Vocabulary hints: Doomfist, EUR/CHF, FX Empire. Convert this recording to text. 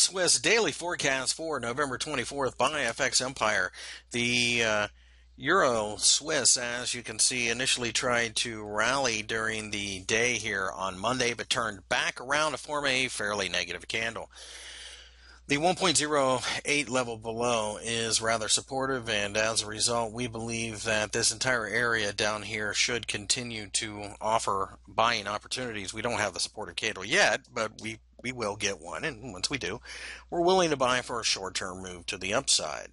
Swiss daily forecast for November 24th by FX Empire. The Euro Swiss, as you can see, initially tried to rally during the day here on Monday, but turned back around to form a fairly negative candle. The 1.08 level below is rather supportive, and as a result, we believe that this entire area down here should continue to offer buying opportunities. We don't have the supportive candle yet, but we will get one, and once we do, we're willing to buy for a short-term move to the upside.